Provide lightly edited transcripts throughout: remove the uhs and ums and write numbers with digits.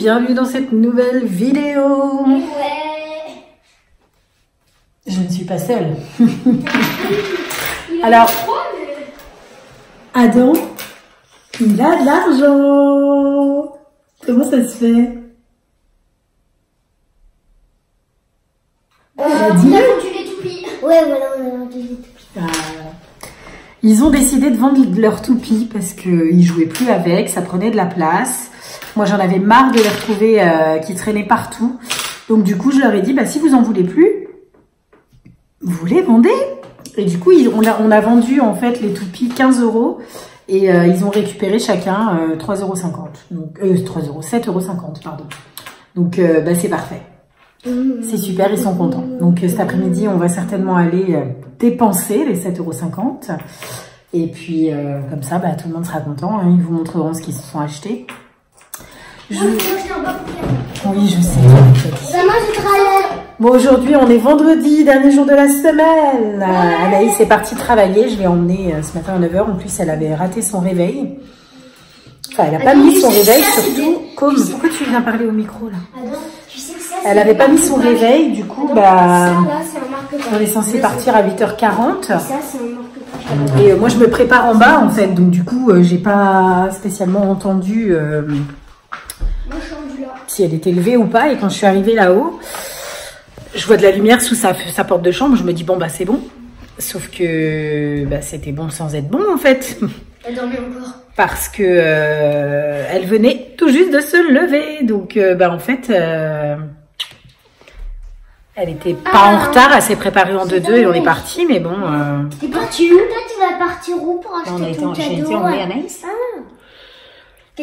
bienvenue dans cette nouvelle vidéo. Ouais. Je ne suis pas seule. Alors, Adam, il a de l'argent. Comment ça se fait? On a vendu les toupies. Ouais, voilà, on a vendu les toupies. Ils ont décidé de vendre leurs toupies parce qu'ils jouaient plus avec, ça prenait de la place. Moi, j'en avais marre de les retrouver qui traînaient partout. Donc, du coup, je leur ai dit, bah, si vous en voulez plus, vous les vendez. Et du coup, on a vendu en fait les toupies 15 € et ils ont récupéré chacun 3,50 €. Donc, 7,50 € pardon. Donc, bah, c'est parfait. C'est super, ils sont contents. Donc cet après-midi, on va certainement aller dépenser les 7,50 € et puis comme ça, bah, tout le monde sera content. Hein. Ils vous montreront ce qu'ils se sont achetés. Oui, je sais. Bon, aujourd'hui, on est vendredi, dernier jour de la semaine. Anaïs est partie travailler. Je l'ai emmenée ce matin à 9 h. En plus, elle avait raté son réveil. Enfin, elle n'a pas mis son réveil, surtout. Comme... Pourquoi tu viens parler au micro là? Elle n'avait pas mis son réveil, du coup, bah, on est censé partir à 8 h 40. Et moi, je me prépare en bas, en fait. Donc, du coup, j'ai pas spécialement entendu si elle était levée ou pas. Et quand je suis arrivée là-haut, je vois de la lumière sous sa porte de chambre. Je me dis, bon, bah, c'est bon. Sauf que bah, c'était bon sans être bon, en fait. Elle dormait encore. Parce que elle venait tout juste de se lever. Donc, bah, en fait... Elle n'était pas en retard, elle s'est préparée en 2-2 et on est parti, mais bon... T'es parti où? Toi, tu vas partir où pour acheter ton cadeau? J'ai été emmenée à Anaïs.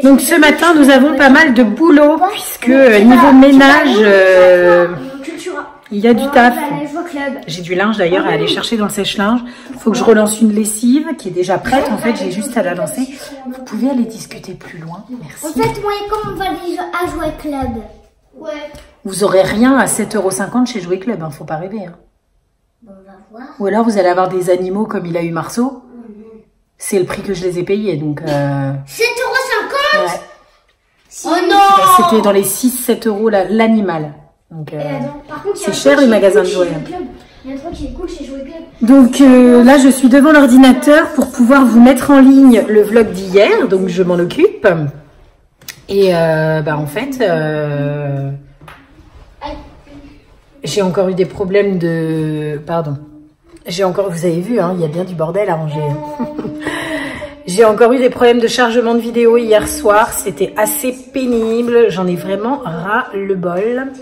Donc ce matin, nous avons pas mal de boulot, puisque niveau ménage, il y a du taf. J'ai du linge d'ailleurs à aller chercher dans le sèche-linge. Il faut que je relance une lessive qui est déjà prête, en fait, j'ai juste à la lancer. Vous pouvez aller discuter plus loin, merci. En fait, moi et quand on va à Jouéclub. Ouais. Vous aurez rien à 7,50 € chez Jouéclub, hein, faut pas rêver. Hein. On va voir. Ou alors vous allez avoir des animaux comme il a eu Marceau. Mm-hmm. C'est le prix que je les ai payés, donc... 7,50 € ouais. Oh non, c'était dans les 6-7 € l'animal. Donc c'est cher les magasins de jouets. Donc là je suis devant l'ordinateur pour pouvoir vous mettre en ligne le vlog d'hier, donc je m'en occupe. Et bah en fait... J'ai encore eu des problèmes de... Pardon. J'ai encore... Vous avez vu, hein, il y a bien du bordel à ranger. J'ai encore eu des problèmes de chargement de vidéo hier soir. C'était assez pénible. J'en ai vraiment ras le bol.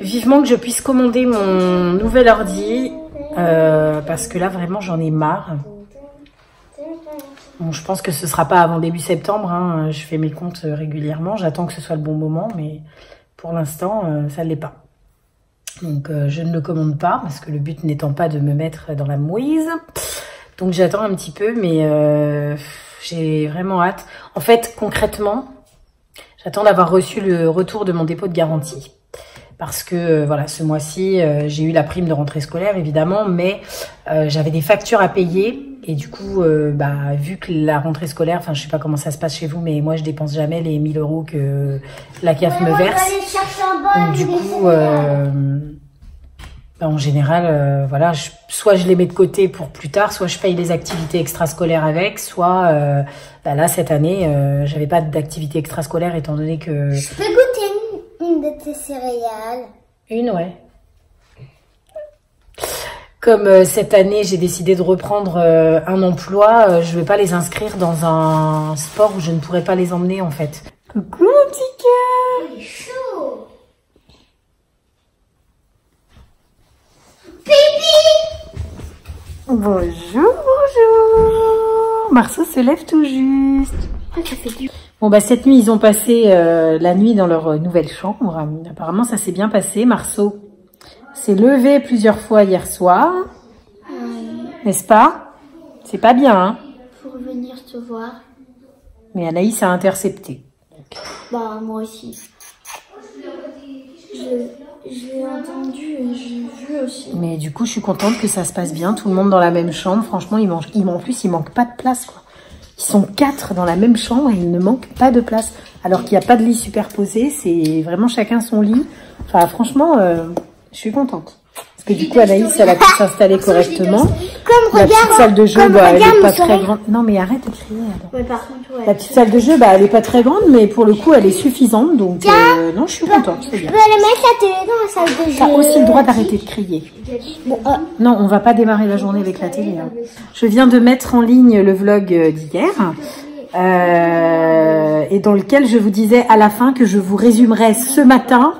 Vivement que je puisse commander mon nouvel ordi. Parce que là, vraiment, j'en ai marre. Bon, je pense que ce sera pas avant début septembre. Hein. Je fais mes comptes régulièrement. J'attends que ce soit le bon moment. Mais pour l'instant, ça ne l'est pas. Donc, je ne le commande pas, parce que le but n'étant pas de me mettre dans la mouise. Donc, j'attends un petit peu, mais j'ai vraiment hâte. En fait, concrètement, j'attends d'avoir reçu le retour de mon dépôt de garantie. Parce que, voilà, ce mois-ci, j'ai eu la prime de rentrée scolaire, évidemment, mais j'avais des factures à payer. Et du coup, bah, vu que la rentrée scolaire, enfin, je sais pas comment ça se passe chez vous, mais moi, je dépense jamais les 1000 € que la CAF me verse. Donc, du coup, bah, en général, voilà, soit je les mets de côté pour plus tard, soit je paye les activités extrascolaires avec, soit, bah, là, cette année, j'avais pas d'activité extrascolaire étant donné que... Je peux goûter une de tes céréales. Une, ouais. Comme cette année, j'ai décidé de reprendre un emploi, je ne vais pas les inscrire dans un sport où je ne pourrais pas les emmener, en fait. Coucou, mon petit cœur! Il est chaud! Pipi! Bonjour, bonjour! Marceau se lève tout juste. Oh, ça fait du... Bon, bah, cette nuit, ils ont passé la nuit dans leur nouvelle chambre. Apparemment, ça s'est bien passé, Marceau. S'est levé plusieurs fois hier soir, n'est-ce pas? C'est pas bien, hein? Pour venir te voir. Mais Anaïs a intercepté. Bah, moi aussi. J'ai entendu et j'ai vu aussi. Mais du coup, je suis contente que ça se passe bien, tout le monde dans la même chambre. Franchement, en plus, il manque pas de place, quoi. sont 4 dans la même chambre et il ne manque pas de place. Alors qu'il n'y a pas de lit superposé, c'est vraiment chacun son lit. Enfin, franchement, je suis contente. Parce que du coup, Anaïs, elle a pu s'installer correctement. La petite salle de jeu, elle n'est pas très grande. Non, mais arrête de crier. Ouais, par contre, ouais, la petite salle de jeu, elle n'est pas très grande, mais pour le coup, elle est suffisante. Donc, non, je suis contente. Je peux aller mettre la télé dans la salle de jeu. T'as aussi le droit d'arrêter de crier. Bon, non, on ne va pas démarrer la journée avec la télé. Hein. Je viens de mettre en ligne le vlog d'hier. Et dans lequel je vous disais à la fin que je vous résumerai ce matin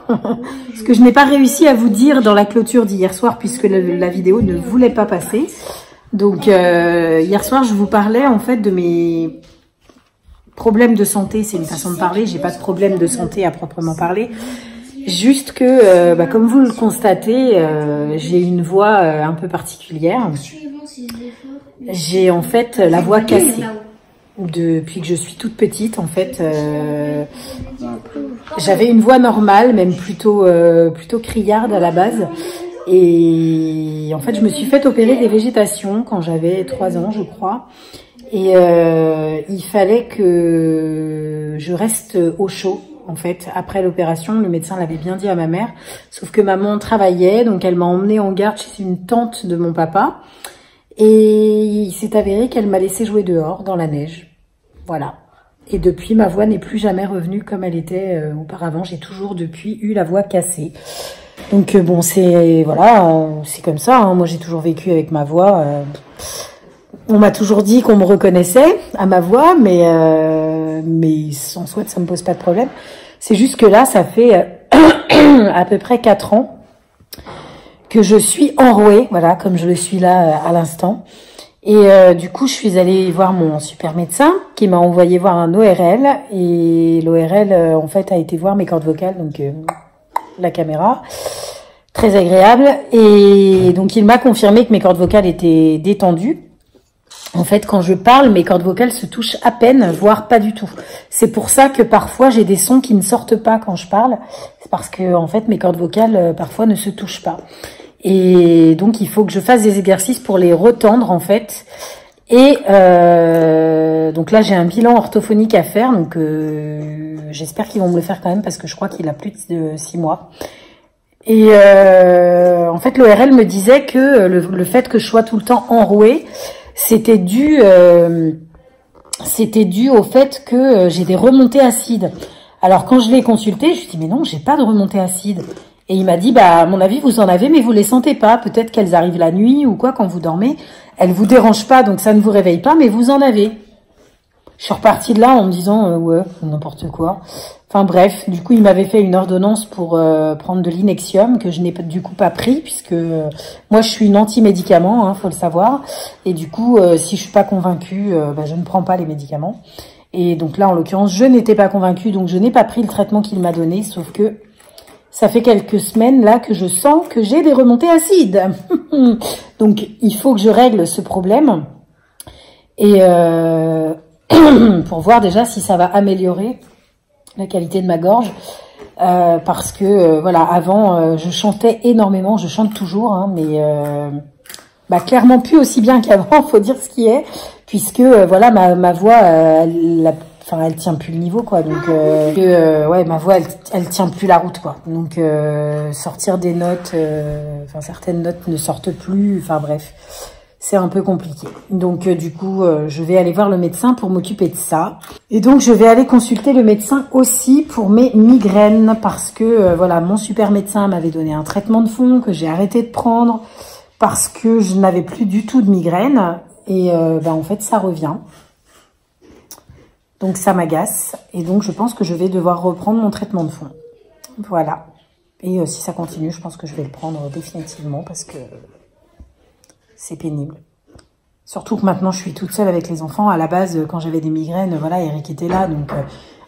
ce que je n'ai pas réussi à vous dire dans la clôture d'hier soir puisque la vidéo ne voulait pas passer. Donc hier soir je vous parlais en fait de mes problèmes de santé, c'est une façon de parler, j'ai pas de problème de santé à proprement parler. Juste que, comme vous le constatez, j'ai une voix un peu particulière. J'ai en fait la voix cassée. Depuis que je suis toute petite, en fait, j'avais une voix normale, même plutôt criarde à la base. Et en fait, je me suis faite opérer des végétations quand j'avais 3 ans, je crois. Et il fallait que je reste au chaud, en fait. Après l'opération, le médecin l'avait bien dit à ma mère. Sauf que maman travaillait, donc elle m'a emmenée en garde chez une tante de mon papa. Et il s'est avéré qu'elle m'a laissé jouer dehors, dans la neige. Voilà. Et depuis, ma voix n'est plus jamais revenue comme elle était auparavant. J'ai toujours, depuis, eu la voix cassée. Donc, bon, c'est... Voilà, c'est comme ça. Hein. Moi, j'ai toujours vécu avec ma voix. On m'a toujours dit qu'on me reconnaissait à ma voix, mais sans souhait, ça me pose pas de problème. C'est juste que là, ça fait à peu près 4 ans. Que je suis enrouée, voilà, comme je le suis là à l'instant. Et du coup, je suis allée voir mon super médecin qui m'a envoyé voir un ORL. Et l'ORL, en fait, a été voir mes cordes vocales, donc la caméra. Très agréable. Et donc, il m'a confirmé que mes cordes vocales étaient détendues. En fait, quand je parle, mes cordes vocales se touchent à peine, voire pas du tout. C'est pour ça que parfois, j'ai des sons qui ne sortent pas quand je parle. C'est parce que, en fait, mes cordes vocales, parfois, ne se touchent pas. Et donc, il faut que je fasse des exercices pour les retendre, en fait. Et donc là, j'ai un bilan orthophonique à faire. Donc, j'espère qu'ils vont me le faire quand même parce que je crois qu'il a plus de 6 mois. Et en fait, l'ORL me disait que le fait que je sois tout le temps enrouée, c'était dû, au fait que j'ai des remontées acides. Alors, quand je l'ai consulté, je lui ai dit « Mais non, j'ai pas de remontées acides ». Et il m'a dit, bah, à mon avis, vous en avez, mais vous les sentez pas. Peut-être qu'elles arrivent la nuit ou quoi, quand vous dormez. Elles vous dérangent pas, donc ça ne vous réveille pas, mais vous en avez. Je suis repartie de là en me disant, ouais, n'importe quoi. Enfin, bref. Du coup, il m'avait fait une ordonnance pour prendre de l'inexium, que je n'ai du coup pas pris, puisque moi, je suis une anti-médicament, hein, faut le savoir. Et du coup, si je suis pas convaincue, je ne prends pas les médicaments. Et donc là, en l'occurrence, je n'étais pas convaincue, donc je n'ai pas pris le traitement qu'il m'a donné, sauf que... Ça fait quelques semaines là que je sens que j'ai des remontées acides. Donc, il faut que je règle ce problème. Et pour voir déjà si ça va améliorer la qualité de ma gorge. Parce que, voilà, avant, je chantais énormément. Je chante toujours, hein, mais clairement plus aussi bien qu'avant, faut dire ce qui est. Puisque, voilà, ma voix... elle tient plus le niveau, quoi. Donc, ma voix, elle tient plus la route, quoi. Donc, sortir des notes, certaines notes ne sortent plus. Enfin, bref, c'est un peu compliqué. Donc, du coup, je vais aller voir le médecin pour m'occuper de ça. Et donc, je vais aller consulter le médecin aussi pour mes migraines parce que, mon super médecin m'avait donné un traitement de fond que j'ai arrêté de prendre parce que je n'avais plus du tout de migraine. Et, en fait, ça revient. Donc, ça m'agace. Et donc, je pense que je vais devoir reprendre mon traitement de fond. Voilà. Et si ça continue, je pense que je vais le prendre définitivement parce que c'est pénible. Surtout que maintenant, je suis toute seule avec les enfants. À la base, quand j'avais des migraines, voilà, Eric était là. Donc, à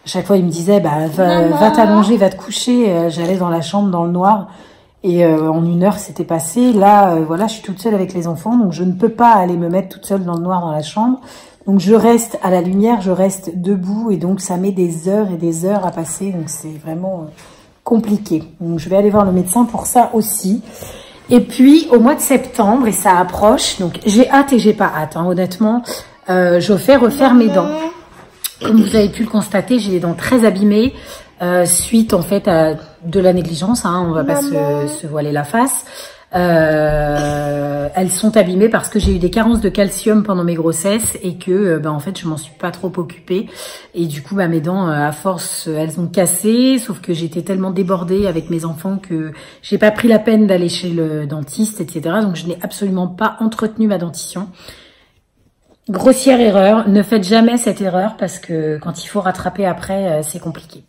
chaque fois, il me disait, va t'allonger, va te coucher. J'allais dans la chambre, dans le noir. Et en 1 heure, c'était passé. Là, je suis toute seule avec les enfants. Donc, je ne peux pas aller me mettre toute seule dans le noir dans la chambre. Donc, je reste à la lumière, je reste debout et donc ça met des heures et des heures à passer. Donc, c'est vraiment compliqué. Donc, je vais aller voir le médecin pour ça aussi. Et puis, au mois de septembre, et ça approche, donc j'ai hâte et j'ai pas hâte, hein, honnêtement. Joffé refaire mes dents. Comme vous avez pu le constater, j'ai les dents très abîmées suite en fait à de la négligence. Hein, on va pas se voiler la face. Elles sont abîmées parce que j'ai eu des carences de calcium pendant mes grossesses et que en fait je m'en suis pas trop occupée et du coup mes dents à force elles ont cassé, sauf que j'étais tellement débordée avec mes enfants que j'ai pas pris la peine d'aller chez le dentiste, etc. Donc je n'ai absolument pas entretenu ma dentition. Grossière erreur, ne faites jamais cette erreur parce que quand il faut rattraper après c'est compliqué.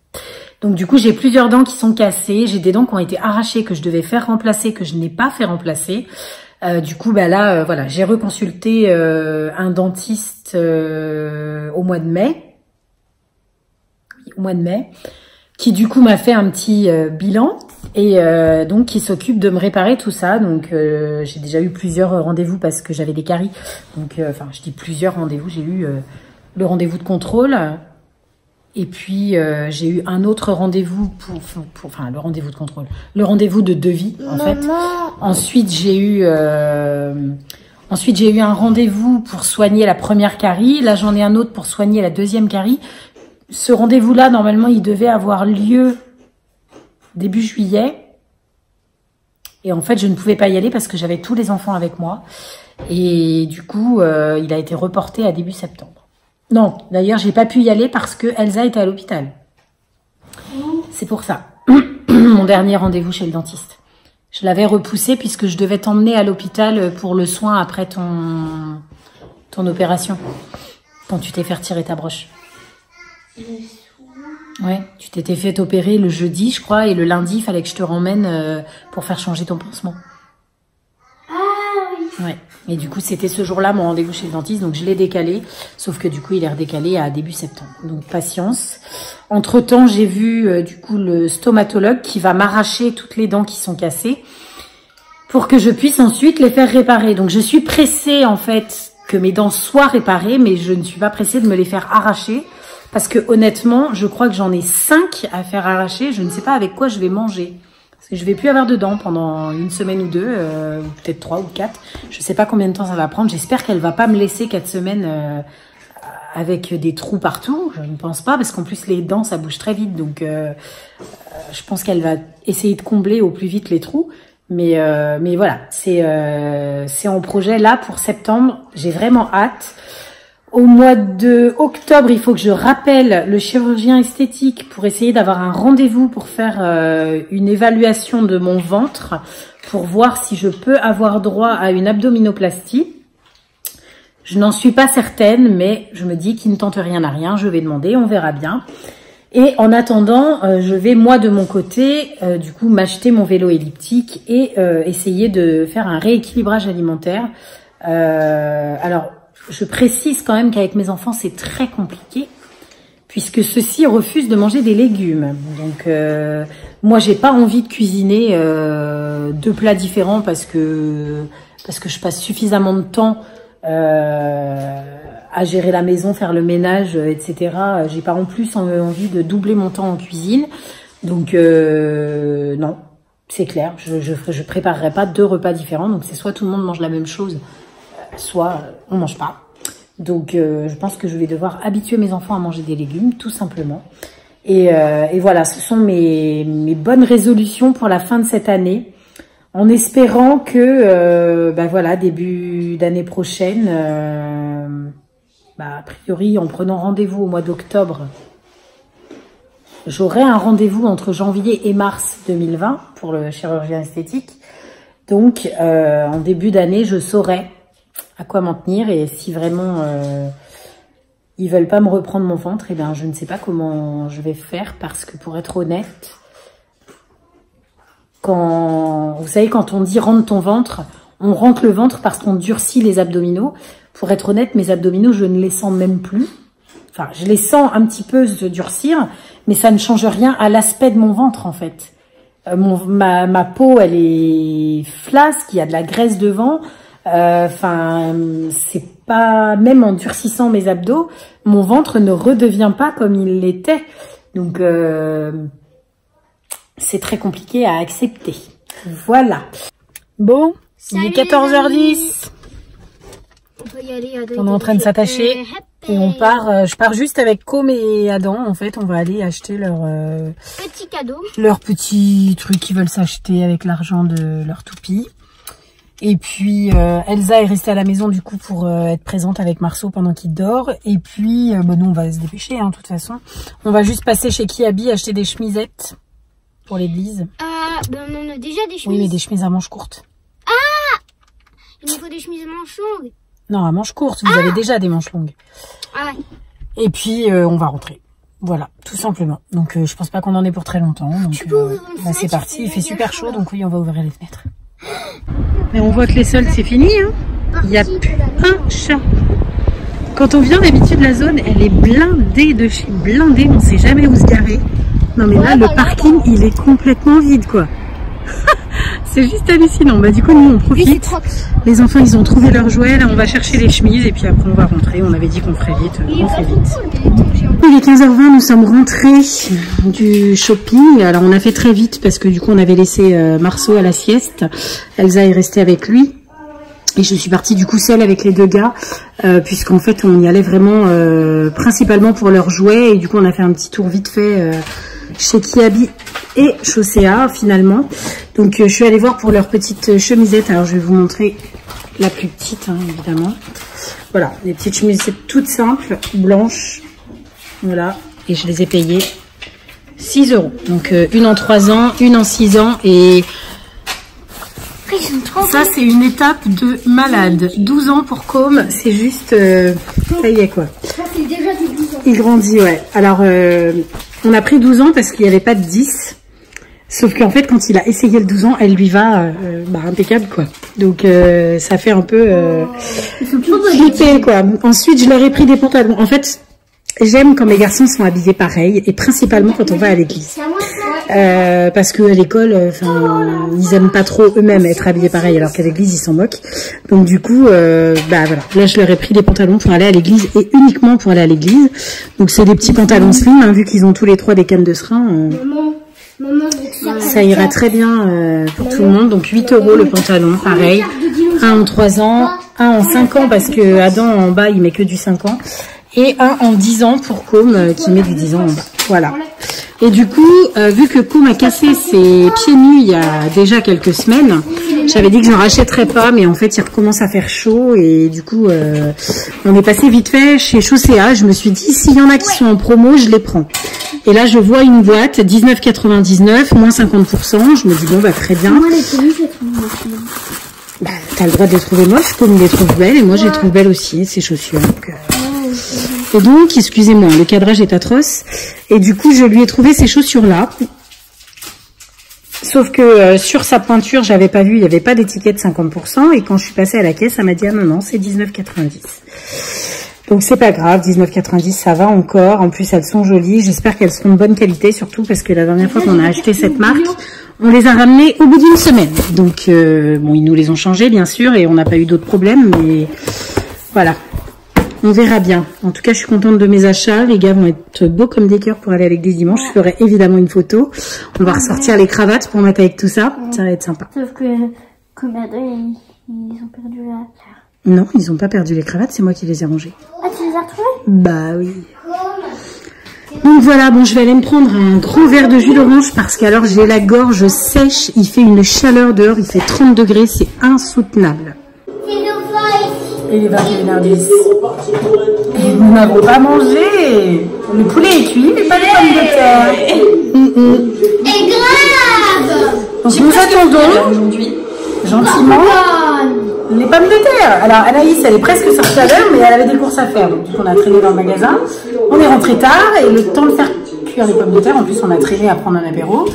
Donc du coup, j'ai plusieurs dents qui sont cassées, j'ai des dents qui ont été arrachées, que je devais faire remplacer, que je n'ai pas fait remplacer. Du coup, voilà, j'ai reconsulté un dentiste au mois de mai, qui du coup m'a fait un petit bilan et donc qui s'occupe de me réparer tout ça. Donc j'ai déjà eu plusieurs rendez-vous parce que j'avais des caries. Donc, enfin, je dis plusieurs rendez-vous, j'ai eu le rendez-vous de contrôle. Et puis, j'ai eu un autre rendez-vous enfin, le rendez-vous de contrôle. Le rendez-vous de devis, en fait. Ensuite, j'ai eu... un rendez-vous pour soigner la première carie. Là, j'en ai un autre pour soigner la deuxième carie. Ce rendez-vous-là, normalement, il devait avoir lieu début juillet. Et en fait, je ne pouvais pas y aller parce que j'avais tous les enfants avec moi. Et du coup, il a été reporté à début septembre. Non, d'ailleurs, j'ai pas pu y aller parce que Elsa était à l'hôpital. C'est pour ça. Mon dernier rendez-vous chez le dentiste. Je l'avais repoussé puisque je devais t'emmener à l'hôpital pour le soin après ton opération. Quand tu t'es fait retirer ta broche. Ouais, tu t'étais fait opérer le jeudi, je crois, et le lundi, il fallait que je te ramène pour faire changer ton pansement. Ouais. Et du coup, c'était ce jour-là mon rendez-vous chez le dentiste, donc je l'ai décalé. Sauf que du coup, il est redécalé à début septembre. Donc, patience. Entre-temps, j'ai vu du coup le stomatologue qui va m'arracher toutes les dents qui sont cassées pour que je puisse ensuite les faire réparer. Donc, je suis pressée en fait que mes dents soient réparées, mais je ne suis pas pressée de me les faire arracher parce que honnêtement, je crois que j'en ai 5 à faire arracher. Je ne sais pas avec quoi je vais manger. Parce que je vais plus avoir de dents pendant une semaine ou deux, ou peut-être 3 ou 4. Je sais pas combien de temps ça va prendre. J'espère qu'elle va pas me laisser 4 semaines avec des trous partout. Je ne pense pas, parce qu'en plus les dents ça bouge très vite. Donc je pense qu'elle va essayer de combler au plus vite les trous. Mais voilà, c'est en projet là pour septembre. J'ai vraiment hâte. Au mois de octobre, il faut que je rappelle le chirurgien esthétique pour essayer d'avoir un rendez-vous pour faire une évaluation de mon ventre pour voir si je peux avoir droit à une abdominoplastie. Je n'en suis pas certaine, mais je me dis qu'il ne tente rien à rien. Je vais demander, on verra bien. Et en attendant, je vais moi de mon côté, du coup, m'acheter mon vélo elliptique et essayer de faire un rééquilibrage alimentaire. Alors, je précise quand même qu'avec mes enfants, c'est très compliqué puisque ceux-ci refusent de manger des légumes. Donc, moi, j'ai pas envie de cuisiner 2 plats différents parce que je passe suffisamment de temps à gérer la maison, faire le ménage, etc. J'ai pas en plus envie de doubler mon temps en cuisine. Donc, non, c'est clair. Je préparerai pas 2 repas différents. Donc, c'est soit tout le monde mange la même chose, soit on mange pas. Donc je pense que je vais devoir habituer mes enfants à manger des légumes, tout simplement. Et voilà, ce sont mes bonnes résolutions pour la fin de cette année, en espérant que voilà, début d'année prochaine, a priori, en prenant rendez-vous au mois d'octobre, j'aurai un rendez-vous entre janvier et mars 2020 pour le chirurgien esthétique. Donc en début d'année, je saurai à quoi m'en tenir, et si vraiment ils veulent pas me reprendre mon ventre, et bien je ne sais pas comment je vais faire, parce que pour être honnête, vous savez, quand on dit rentre ton ventre, on rentre le ventre parce qu'on durcit les abdominaux. Pour être honnête, mes abdominaux, je ne les sens même plus. Enfin, je les sens un petit peu se durcir, mais ça ne change rien à l'aspect de mon ventre, en fait. Ma peau, elle est flasque, il y a de la graisse devant. Enfin, c'est pas, même en durcissant mes abdos, mon ventre ne redevient pas comme il l'était. Donc, c'est très compliqué à accepter. Voilà. Bon, il est 14h10. On est en train de s'attacher et on part. Je pars juste avec Côme et Adam. En fait, on va aller acheter leur petit cadeau, leur petit truc qu'ils veulent s'acheter avec l'argent de leur toupie. Et puis Elsa est restée à la maison du coup pour être présente avec Marceau pendant qu'il dort. Et puis bah, nous on va se dépêcher hein, de toute façon. On va juste passer chez Kiabi acheter des chemisettes pour l'église. Ben on a déjà des chemises. Oui mais des chemises à manches courtes. Ah, il nous faut des chemises à manches longues. Non, à manches courtes, vous avez déjà des manches longues. Ah ouais. Et puis on va rentrer. Voilà, tout simplement. Donc je pense pas qu'on en ait pour très longtemps. Donc, bah, c'est parti, il fait super chaud donc oui on va ouvrir les fenêtres. Mais on voit que les soldes c'est fini, hein. Il n'y a plus un chat. Quand on vient d'habitude la zone, elle est blindée de chez blindée, on ne sait jamais où se garer. Non mais là le parking il est complètement vide quoi. C'est juste hallucinant. Bah du coup nous on profite. Les enfants ils ont trouvé leur jouet, là on va chercher les chemises et puis après on va rentrer. On avait dit qu'on ferait vite, on fait vite. Il est 15h20, nous sommes rentrés du shopping. Alors on a fait très vite parce que du coup on avait laissé Marceau à la sieste. Elsa est restée avec lui. Et je suis partie du coup seule avec les deux gars. Puisqu'en fait on y allait vraiment principalement pour leurs jouets. Et du coup on a fait un petit tour vite fait chez Kiabi et Chausséa finalement. Donc je suis allée voir pour leur petite chemisette. Alors je vais vous montrer la plus petite hein, évidemment. Voilà, des petites chemisettes toutes simples, blanches. Voilà, et je les ai payés 6 euros. Donc, une en 3 ans, une en 6 ans. Et ça, c'est une étape de malade. 12 ans pour Côme, c'est juste... ça y est, quoi. Il grandit, ouais. Alors, on a pris 12 ans parce qu'il n'y avait pas de 10. Sauf qu'en fait, quand il a essayé le 12 ans, elle lui va bah, impeccable, quoi. Donc, ça fait un peu... flipper, quoi. Ensuite, je leur ai pris des pantalons. En fait... J'aime quand mes garçons sont habillés pareil et principalement quand on va à l'église. Parce que à l'école, ils aiment pas trop eux-mêmes être habillés pareil alors qu'à l'église ils s'en moquent. Donc du coup, bah voilà. Là je leur ai pris des pantalons pour aller à l'église et uniquement pour aller à l'église. Donc c'est des petits pantalons slim hein, vu qu'ils ont tous les trois des cannes de serin. Ça ira très bien pour tout le monde. Donc 8 euros le pantalon, pareil. Un en 3 ans, un en 5 ans parce que Adam en bas il met que du 5 ans. Et un en 10 ans pour Côme qui met du 10 ans en bas. Voilà. Et du coup, vu que Côme a cassé ses pieds nus il y a déjà quelques semaines, j'avais dit que j'en rachèterais pas, mais en fait, il recommence à faire chaud. Et du coup, on est passé vite fait chez Chausséa. Je me suis dit, s'il y en a qui sont en promo, je les prends. Et là, je vois une boîte, 19,99, moins 50%. Je me dis, bon, bah très bien. Bah, t'as le droit de les trouver moches, Côme les trouve belles. Et moi, je les trouve belles aussi, ces chaussures. Donc, et donc, excusez-moi, le cadrage est atroce. Et du coup, je lui ai trouvé ces chaussures-là. Sauf que sur sa pointure, j'avais pas vu, il n'y avait pas d'étiquette 50%. Et quand je suis passée à la caisse, elle m'a dit « Ah non, non, c'est 19,90 €. » Donc, c'est pas grave, 19,90 €, ça va encore. En plus, elles sont jolies. J'espère qu'elles seront de bonne qualité, surtout parce que la dernière fois qu'on a acheté cette marque, on les a ramenées au bout d'une semaine. Donc, bon, ils nous les ont changées, bien sûr, et on n'a pas eu d'autres problèmes, mais voilà. On verra bien. En tout cas, je suis contente de mes achats. Les gars vont être beaux comme des cœurs pour aller avec des dimanches. Je ferai évidemment une photo. On va ressortir les cravates pour mettre avec tout ça. Ça va être sympa. Sauf que, comme Adam, ils ont perdu la... Non, ils n'ont pas perdu les cravates. C'est moi qui les ai rangées. Ah, tu les as retrouvées? Bah oui. Donc voilà, bon, je vais aller me prendre un gros verre de jus d'orange parce qu'alors j'ai la gorge sèche. Il fait une chaleur dehors. Il fait 30 degrés. C'est insoutenable. Et les vaches Bénardis. Nous n'avons pas mangé. Le poulet est cuit, mais pas les pommes de terre. Et grave. Donc nous attendons gentiment les pommes de terre. Alors Anaïs, elle est presque sortie à l'heure, mais elle avait des courses à faire. Donc on a traîné dans le magasin. On est rentré tard et le temps de faire cuire les pommes de terre. En plus, on a traîné à prendre un apéro.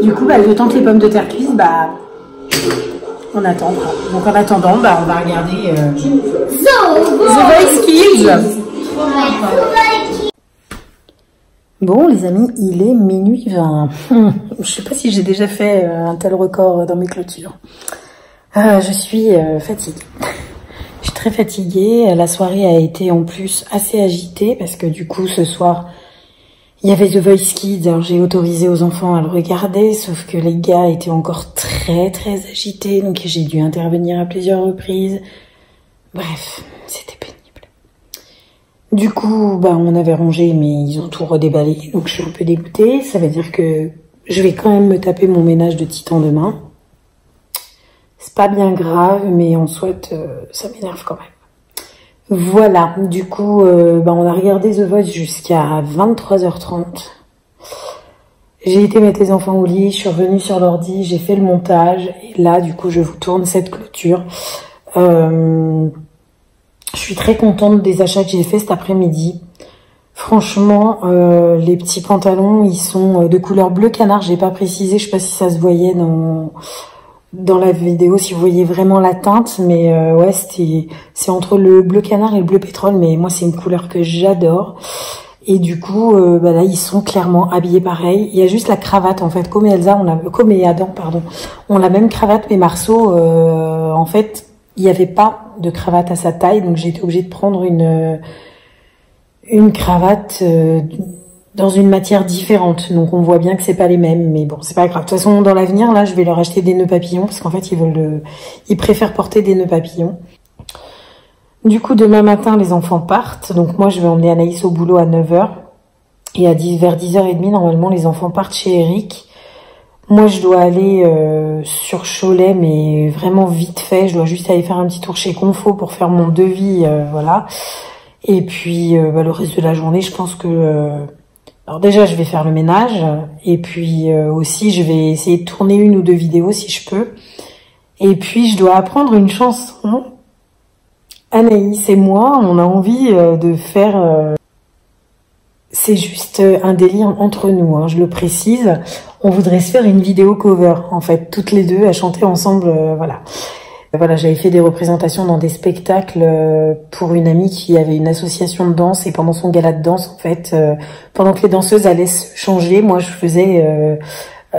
Du coup, bah, le temps que les pommes de terre cuisent, bah... on attend. Donc en attendant, bah, on va regarder The Voice Kids. Bon les amis, il est minuit 20. Je sais pas si j'ai déjà fait un tel record dans mes clôtures. Je suis fatiguée. Je suis très fatiguée. La soirée a été en plus assez agitée parce que du coup ce soir... il y avait The Voice Kids, alors j'ai autorisé aux enfants à le regarder, sauf que les gars étaient encore très agités, donc j'ai dû intervenir à plusieurs reprises. Bref, c'était pénible. Du coup, bah, on avait rangé, mais ils ont tout redéballé, donc je suis un peu dégoûtée. Ça veut dire que je vais quand même me taper mon ménage de titan demain. C'est pas bien grave, mais en soit, ça m'énerve quand même. Voilà, du coup, on a regardé The Voice jusqu'à 23h30. J'ai été mettre les enfants au lit, je suis revenue sur l'ordi, j'ai fait le montage. Et là, du coup, je vous tourne cette clôture. Je suis très contente des achats que j'ai faits cet après-midi. Franchement, les petits pantalons, ils sont de couleur bleu canard. J'ai pas précisé, je sais pas si ça se voyait dans la vidéo, si vous voyez vraiment la teinte. Mais ouais, c'est entre le bleu canard et le bleu pétrole. Mais moi, c'est une couleur que j'adore. Et du coup, là, ils sont clairement habillés pareil. Il y a juste la cravate, en fait. Comme Elsa, comme Adam, pardon. On a la même cravate, mais Marceau, en fait, il n'y avait pas de cravate à sa taille. Donc, j'ai été obligée de prendre une cravate dans une matière différente. Donc, on voit bien que c'est pas les mêmes. Mais bon, c'est pas grave. De toute façon, dans l'avenir, là, je vais leur acheter des nœuds papillons. Parce qu'en fait, ils préfèrent porter des nœuds papillons. Du coup, demain matin, les enfants partent. Donc moi, je vais emmener Anaïs au boulot à 9h. Et vers 10h30, normalement, les enfants partent chez Eric. Moi, je dois aller sur Cholet, mais vraiment vite fait. Je dois juste aller faire un petit tour chez Confo pour faire mon devis, voilà. Et puis, le reste de la journée, je pense que... Alors déjà, je vais faire le ménage. Et puis aussi, je vais essayer de tourner une ou deux vidéos si je peux. Et puis, je dois apprendre une chanson... Anaïs et moi, on a envie de faire... C'est juste un délire entre nous, hein, je le précise. On voudrait se faire une vidéo cover, en fait, toutes les deux, à chanter ensemble, voilà. Voilà, j'avais fait des représentations dans des spectacles pour une amie qui avait une association de danse, et pendant son gala de danse, en fait, pendant que les danseuses allaient se changer, moi, je faisais...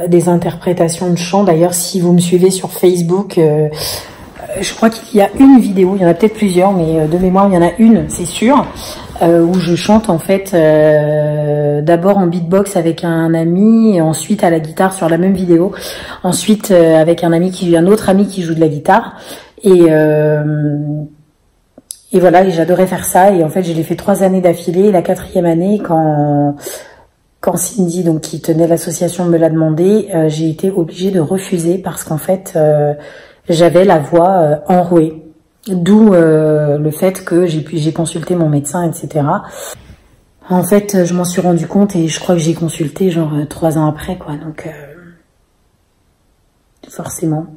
des interprétations de chants. D'ailleurs, si vous me suivez sur Facebook... je crois qu'il y a une vidéo, il y en a peut-être plusieurs, mais de mémoire, il y en a une, c'est sûr, où je chante en fait d'abord en beatbox avec un ami, et ensuite à la guitare sur la même vidéo, ensuite avec un autre ami qui joue de la guitare. Et voilà, et j'adorais faire ça. Et en fait, je l'ai fait 3 années d'affilée. La 4e année, quand Cindy, donc qui tenait l'association, me l'a demandé, j'ai été obligée de refuser parce qu'en fait... j'avais la voix enrouée, d'où le fait que j'ai consulté mon médecin, etc. En fait, je m'en suis rendu compte et je crois que j'ai consulté genre 3 ans après, quoi. Donc, forcément.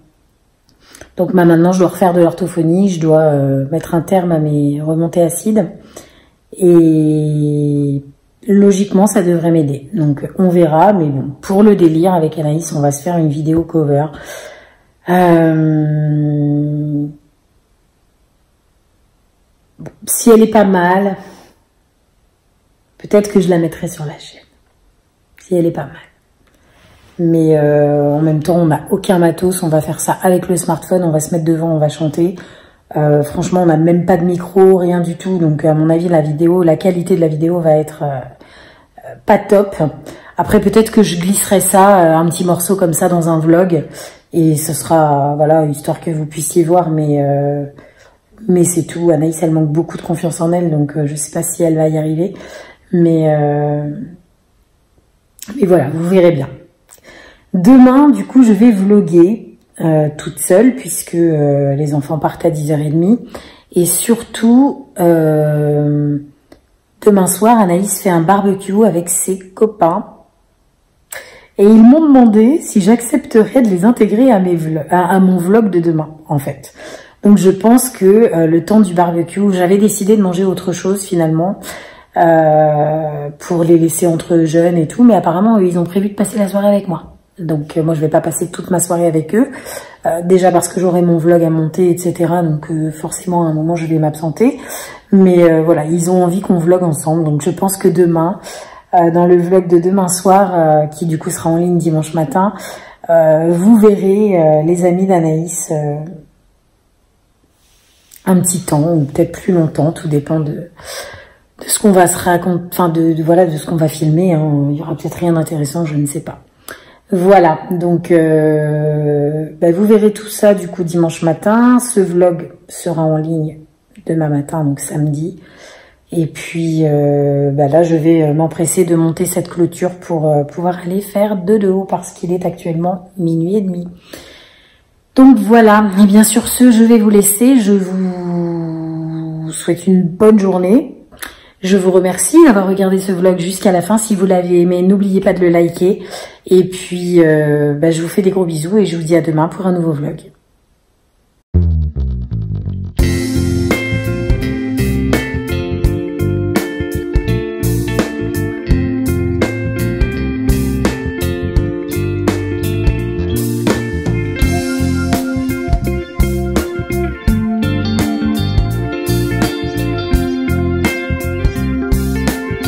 Donc maintenant, je dois refaire de l'orthophonie, je dois mettre un terme à mes remontées acides. Et logiquement, ça devrait m'aider. Donc, on verra, mais bon, pour le délire, avec Anaïs, on va se faire une vidéo cover. Si elle est pas mal, peut-être que je la mettrai sur la chaîne. Si elle est pas mal. Mais en même temps, on n'a aucun matos. On va faire ça avec le smartphone. On va se mettre devant, on va chanter. Franchement, on n'a même pas de micro, rien du tout. Donc, à mon avis, la qualité de la vidéo va être pas top. Après, peut-être que je glisserai ça, un petit morceau comme ça, dans un vlog. Et ce sera, voilà, histoire que vous puissiez voir, mais c'est tout. Anaïs, elle manque beaucoup de confiance en elle, donc je sais pas si elle va y arriver. Mais voilà, vous verrez bien. Demain, du coup, je vais vloguer toute seule, puisque les enfants partent à 10h30. Et surtout, demain soir, Anaïs fait un barbecue avec ses copains. Et ils m'ont demandé si j'accepterais de les intégrer à mon vlog de demain, en fait. Donc, je pense que le temps du barbecue, j'avais décidé de manger autre chose, finalement, pour les laisser entre jeunes et tout. Mais apparemment, ils ont prévu de passer la soirée avec moi. Donc, moi, je vais pas passer toute ma soirée avec eux. Déjà parce que j'aurai mon vlog à monter, etc. Donc, forcément, à un moment, je vais m'absenter. Mais voilà, ils ont envie qu'on vlogue ensemble. Donc, je pense que demain... dans le vlog de demain soir, qui du coup sera en ligne dimanche matin, vous verrez les amis d'Anaïs un petit temps, ou peut-être plus longtemps, tout dépend de ce qu'on va se raconter, enfin voilà, de ce qu'on va filmer, hein. Il y aura peut-être rien d'intéressant, je ne sais pas. Voilà, donc vous verrez tout ça du coup dimanche matin, ce vlog sera en ligne demain matin, donc samedi. Et puis là, je vais m'empresser de monter cette clôture pour pouvoir aller faire dodo parce qu'il est actuellement 00h30. Donc voilà, et bien sur ce, je vais vous laisser. Je vous souhaite une bonne journée. Je vous remercie d'avoir regardé ce vlog jusqu'à la fin. Si vous l'avez aimé, n'oubliez pas de le liker. Et puis, je vous fais des gros bisous et je vous dis à demain pour un nouveau vlog.